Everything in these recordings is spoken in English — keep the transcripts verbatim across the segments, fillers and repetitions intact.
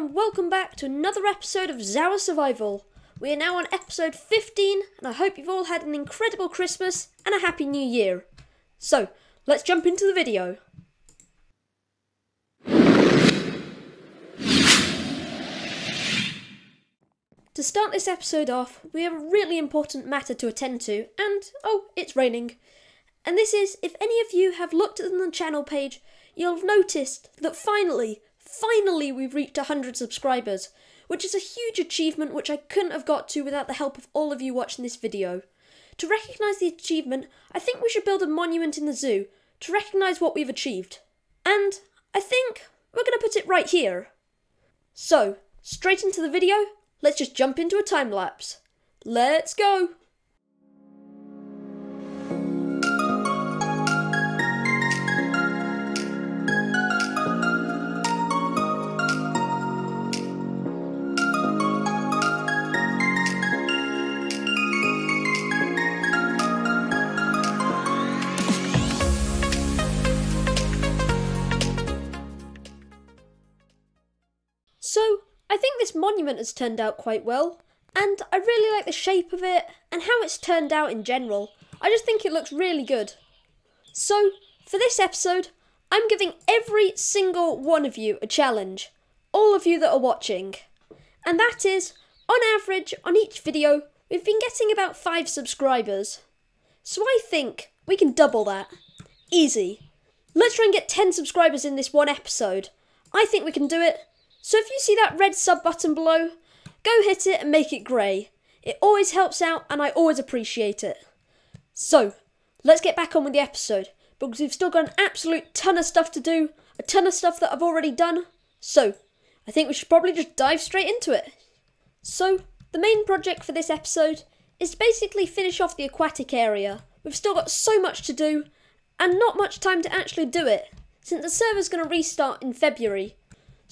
and welcome back to another episode of Zawa Survival. We are now on episode fifteen, and I hope you've all had an incredible Christmas and a happy new year. So, let's jump into the video. To start this episode off, we have a really important matter to attend to, and oh, it's raining. And this is, if any of you have looked at the channel page, you'll have noticed that finally, finally we've reached one hundred subscribers, which is a huge achievement which I couldn't have got to without the help of all of you watching this video. To recognise the achievement, I think we should build a monument in the zoo to recognise what we've achieved. And I think we're going to put it right here. So, straight into the video. Let's just jump into a time lapse. Let's go! So, I think this monument has turned out quite well, and I really like the shape of it and how it's turned out in general. I just think it looks really good. So, for this episode, I'm giving every single one of you a challenge, all of you that are watching. And that is, on average, on each video, we've been getting about five subscribers. So I think we can double that. Easy. Let's try and get ten subscribers in this one episode. I think we can do it. So if you see that red sub button below, go hit it and make it grey. It always helps out and I always appreciate it. So, let's get back on with the episode, because we've still got an absolute ton of stuff to do, a ton of stuff that I've already done. So, I think we should probably just dive straight into it. So, the main project for this episode is to basically finish off the aquatic area. We've still got so much to do, and not much time to actually do it, since the server's going to restart in February.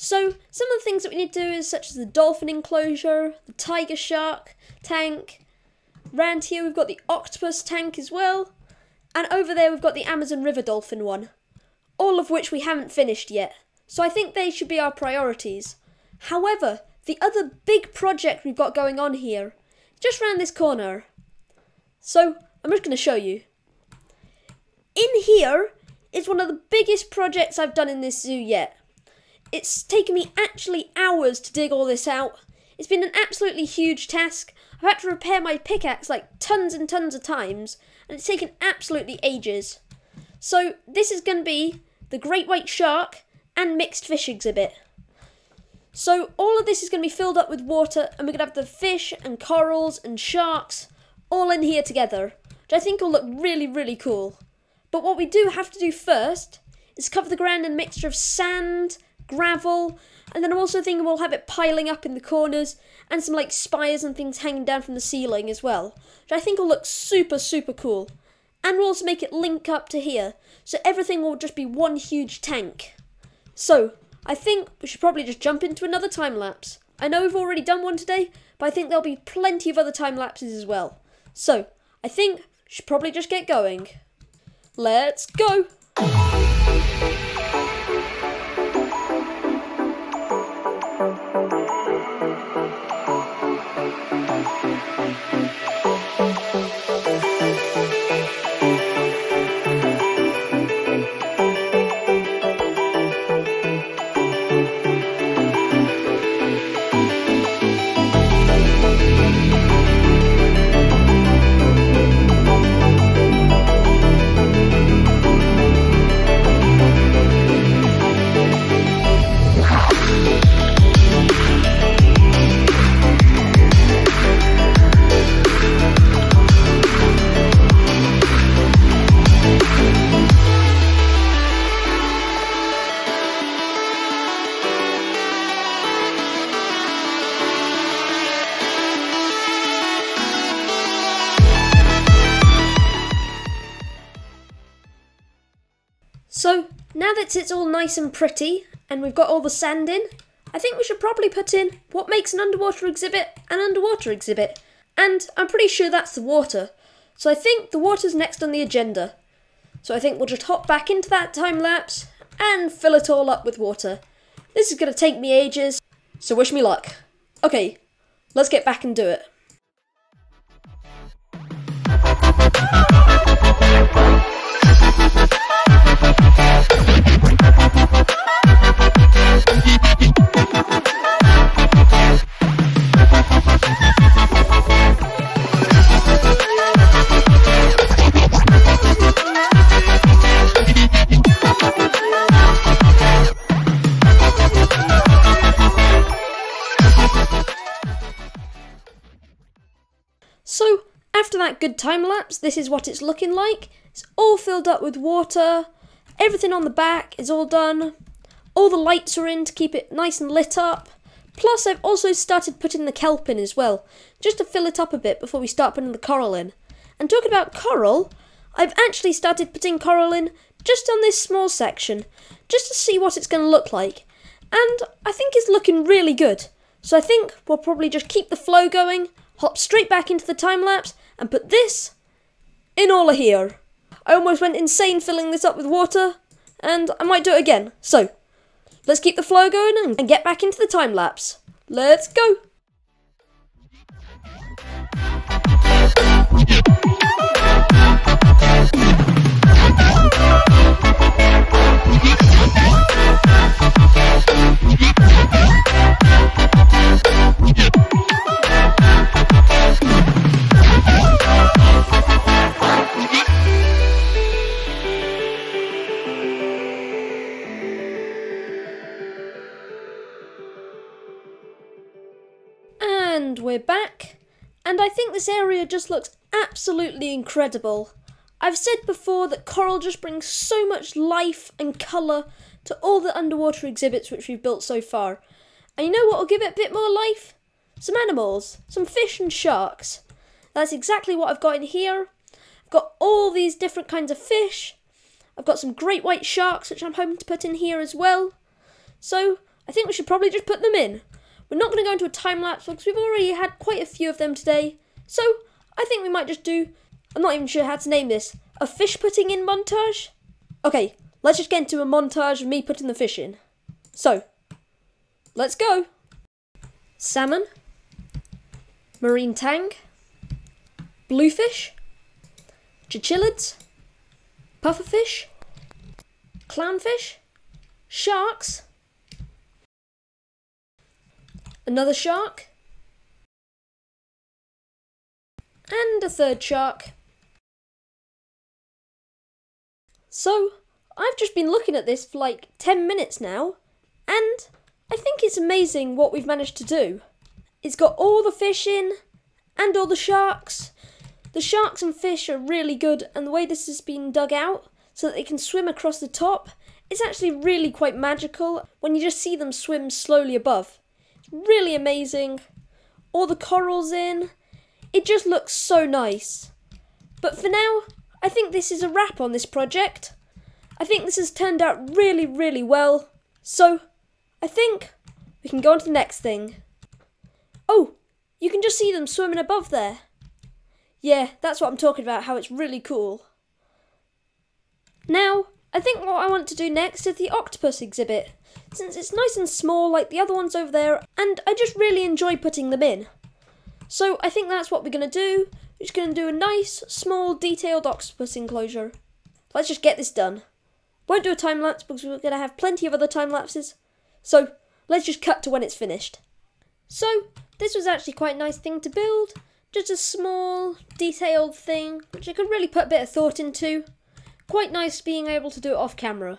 So, some of the things that we need to do is such as the dolphin enclosure, the tiger shark tank. Round here we've got the octopus tank as well. And over there we've got the Amazon River dolphin one. All of which we haven't finished yet. So I think they should be our priorities. However, the other big project we've got going on here, just round this corner. So, I'm just going to show you. In here is one of the biggest projects I've done in this zoo yet. It's taken me actually hours to dig all this out. It's been an absolutely huge task. I've had to repair my pickaxe like tons and tons of times, and it's taken absolutely ages. So this is going to be the great white shark and mixed fish exhibit. So all of this is going to be filled up with water, and we're going to have the fish and corals and sharks all in here together, which I think will look really, really cool. But what we do have to do first is cover the ground in a mixture of sand, gravel, and then I'm also thinking we'll have it piling up in the corners and some like spires and things hanging down from the ceiling as well, which I think will look super super cool. And we'll also make it link up to here, so everything will just be one huge tank. So I think we should probably just jump into another time lapse. I know we've already done one today, but I think there'll be plenty of other time lapses as well. So I think we should probably just get going. Let's go! So, now that it's all nice and pretty, and we've got all the sand in, I think we should probably put in what makes an underwater exhibit an underwater exhibit. And I'm pretty sure that's the water. So I think the water's next on the agenda. So I think we'll just hop back into that time lapse and fill it all up with water. This is going to take me ages, So wish me luck. Okay, let's get back and do it. So, after that good time lapse, this is what it's looking like. It's all filled up with water, everything on the back is all done, all the lights are in to keep it nice and lit up, plus I've also started putting the kelp in as well, just to fill it up a bit before we start putting the coral in. And talking about coral, I've actually started putting coral in just on this small section, just to see what it's going to look like, and I think it's looking really good, so I think we'll probably just keep the flow going, hop straight back into the time-lapse, and put this in all of here. I almost went insane filling this up with water, and I might do it again. So, let's keep the flow going and get back into the time-lapse. Let's go! And we're back, and I think this area just looks absolutely incredible. I've said before that coral just brings so much life and colour to all the underwater exhibits which we've built so far. And you know what will give it a bit more life? Some animals, some fish and sharks. That's exactly what I've got in here. I've got all these different kinds of fish. I've got some great white sharks which I'm hoping to put in here as well. So I think we should probably just put them in. We're not going to go into a time-lapse because we've already had quite a few of them today. So, I think we might just do, I'm not even sure how to name this, a fish putting in montage? Okay, let's just get into a montage of me putting the fish in. So, let's go. Salmon. Marine tang. Bluefish. Chinchillids. Pufferfish. Clownfish. Sharks. Another shark, and a third shark. So, I've just been looking at this for like ten minutes now, and I think it's amazing what we've managed to do. It's got all the fish in, and all the sharks. The sharks and fish are really good, and the way this has been dug out, so that they can swim across the top, it's actually really quite magical when you just see them swim slowly above. Really amazing. All the corals in. It just looks so nice. But for now, I think this is a wrap on this project. I think this has turned out really, really well. So, I think we can go on to the next thing. Oh, you can just see them swimming above there. Yeah, that's what I'm talking about, how it's really cool. Now, I think what I want to do next is the octopus exhibit, since it's nice and small like the other ones over there, and I just really enjoy putting them in. So I think that's what we're going to do. We're just going to do a nice, small, detailed octopus enclosure. Let's just get this done. Won't do a time-lapse because we're going to have plenty of other time-lapses, so let's just cut to when it's finished. So this was actually quite a nice thing to build, just a small, detailed thing, which I could really put a bit of thought into. Quite nice being able to do it off camera.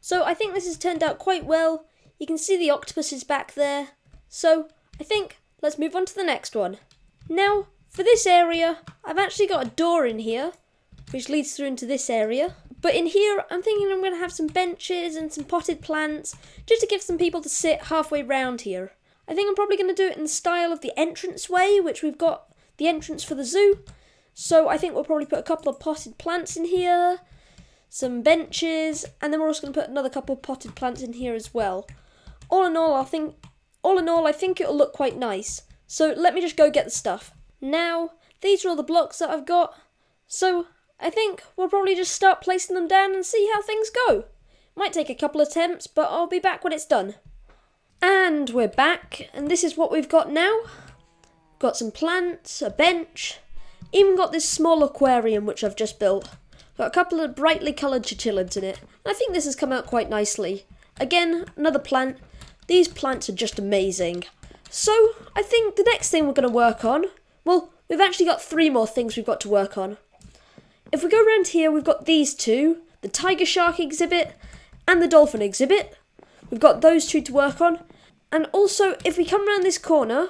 So I think this has turned out quite well. You can see the octopuses back there. So I think let's move on to the next one. Now for this area, I've actually got a door in here, which leads through into this area. But in here, I'm thinking I'm going to have some benches and some potted plants, just to give some people to sit halfway round here. I think I'm probably going to do it in the style of the entranceway, which we've got the entrance for the zoo. So I think we'll probably put a couple of potted plants in here, some benches, and then we're also going to put another couple of potted plants in here as well. All in all, I think, all in all, I think it'll look quite nice. So let me just go get the stuff. Now, these are all the blocks that I've got. So I think we'll probably just start placing them down and see how things go. Might take a couple of attempts, but I'll be back when it's done. And And we're back, and this is what we've got now. Got some plants, a bench, even got this small aquarium which I've just built. Got a couple of brightly coloured chrysalids in it. And I think this has come out quite nicely. Again, another plant. These plants are just amazing. So, I think the next thing we're going to work on, well, we've actually got three more things we've got to work on. If we go around here, we've got these two, the tiger shark exhibit and the dolphin exhibit. We've got those two to work on. And also, if we come around this corner,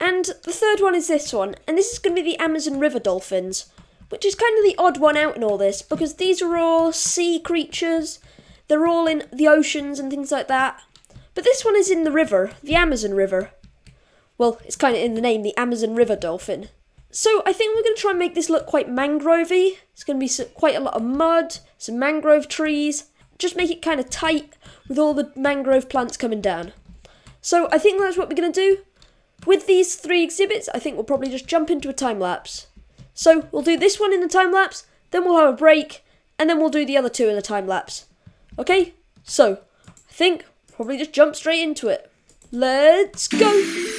and the third one is this one, and this is going to be the Amazon River dolphins, which is kind of the odd one out in all this, because these are all sea creatures, they're all in the oceans and things like that, but this one is in the river, the Amazon River. Well, it's kind of in the name, the Amazon River dolphin. So I think we're going to try and make this look quite mangrovey. It's going to be quite a lot of mud, some mangrove trees, just make it kind of tight with all the mangrove plants coming down. So I think that's what we're going to do. With these three exhibits, I think we'll probably just jump into a time-lapse. So we'll do this one in the time-lapse, then we'll have a break, and then we'll do the other two in a time-lapse. Okay, so I think we'll probably just jump straight into it. Let's go!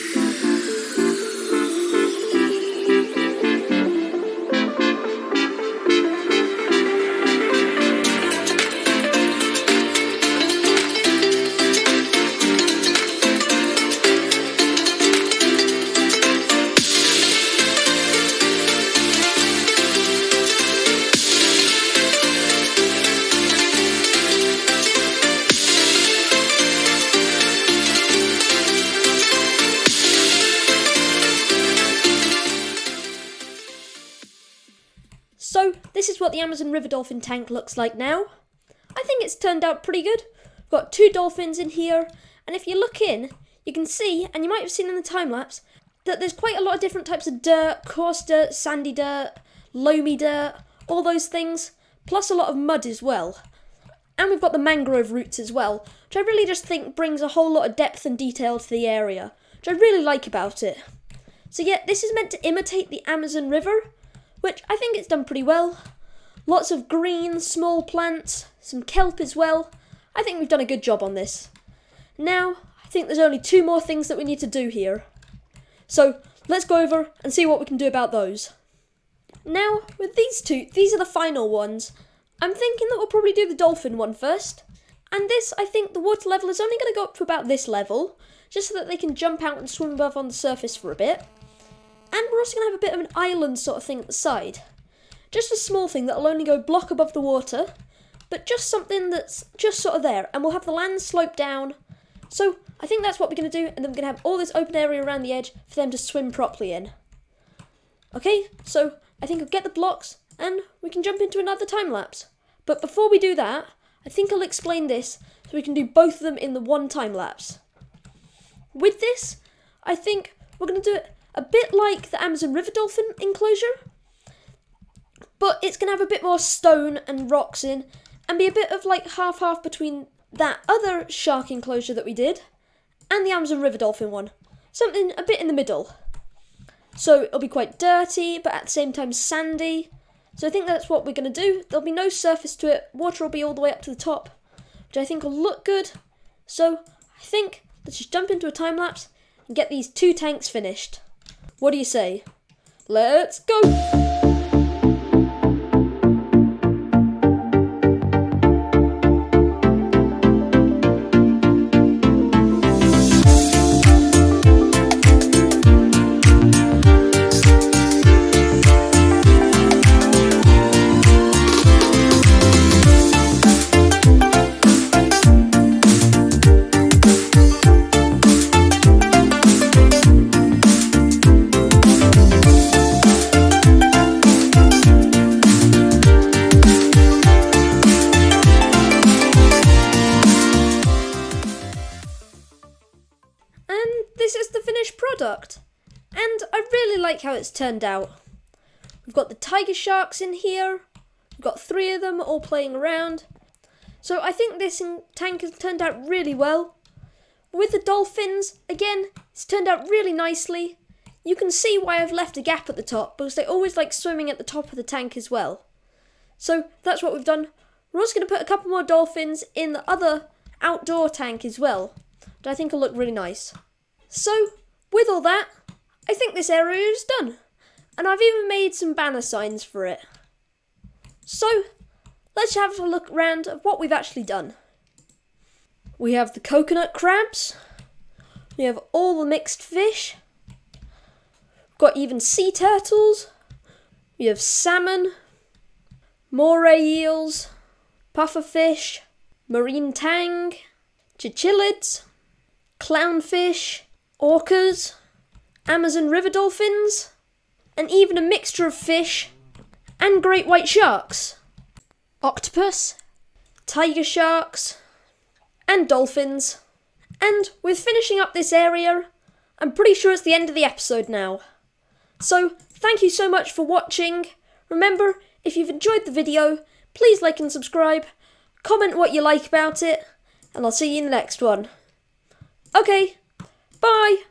So, this is what the Amazon River dolphin tank looks like now. I think it's turned out pretty good. We've got two dolphins in here, and if you look in, you can see, and you might have seen in the time-lapse, that there's quite a lot of different types of dirt, coarse dirt, sandy dirt, loamy dirt, all those things, plus a lot of mud as well. And we've got the mangrove roots as well, which I really just think brings a whole lot of depth and detail to the area, which I really like about it. So yeah, this is meant to imitate the Amazon River, which I think it's done pretty well. Lots of green, small plants, some kelp as well. I think we've done a good job on this. Now, I think there's only two more things that we need to do here. So, let's go over and see what we can do about those. Now, with these two, these are the final ones. I'm thinking that we'll probably do the dolphin one first. And this, I think the water level is only going to go up to about this level, just so that they can jump out and swim above on the surface for a bit. And we're also going to have a bit of an island sort of thing at the side. Just a small thing that'll only go block above the water, but just something that's just sort of there. And we'll have the land slope down. So I think that's what we're going to do. And then we're going to have all this open area around the edge for them to swim properly in. Okay, so I think I'll get the blocks and we can jump into another time lapse. But before we do that, I think I'll explain this so we can do both of them in the one time lapse. With this, I think we're going to do it a bit like the Amazon River dolphin enclosure, but it's going to have a bit more stone and rocks in, and be a bit of like half-half between that other shark enclosure that we did, and the Amazon River dolphin one. Something a bit in the middle. So it'll be quite dirty, but at the same time sandy. So I think that's what we're going to do. There'll be no surface to it. Water will be all the way up to the top, which I think will look good. So I think let's just jump into a time-lapse and get these two tanks finished. What do you say? Let's go! Product, and I really like how it's turned out. We've got the tiger sharks in here, we've got three of them all playing around, so I think this tank has turned out really well. With the dolphins, again, it's turned out really nicely. You can see why I've left a gap at the top, because they always like swimming at the top of the tank as well. So that's what we've done. We're also going to put a couple more dolphins in the other outdoor tank as well, that I think will look really nice. So, with all that, I think this area is done. And I've even made some banner signs for it. So, let's have a look around at what we've actually done. We have the coconut crabs. We have all the mixed fish. We've got even sea turtles. We have salmon, moray eels, pufferfish, marine tang, chinchillids, clownfish, orcas, Amazon river dolphins, and even a mixture of fish and great white sharks, octopus, tiger sharks, and dolphins. And with finishing up this area, I'm pretty sure it's the end of the episode now. So thank you so much for watching. Remember, if you've enjoyed the video, please like and subscribe, comment what you like about it, and I'll see you in the next one. Okay, bye!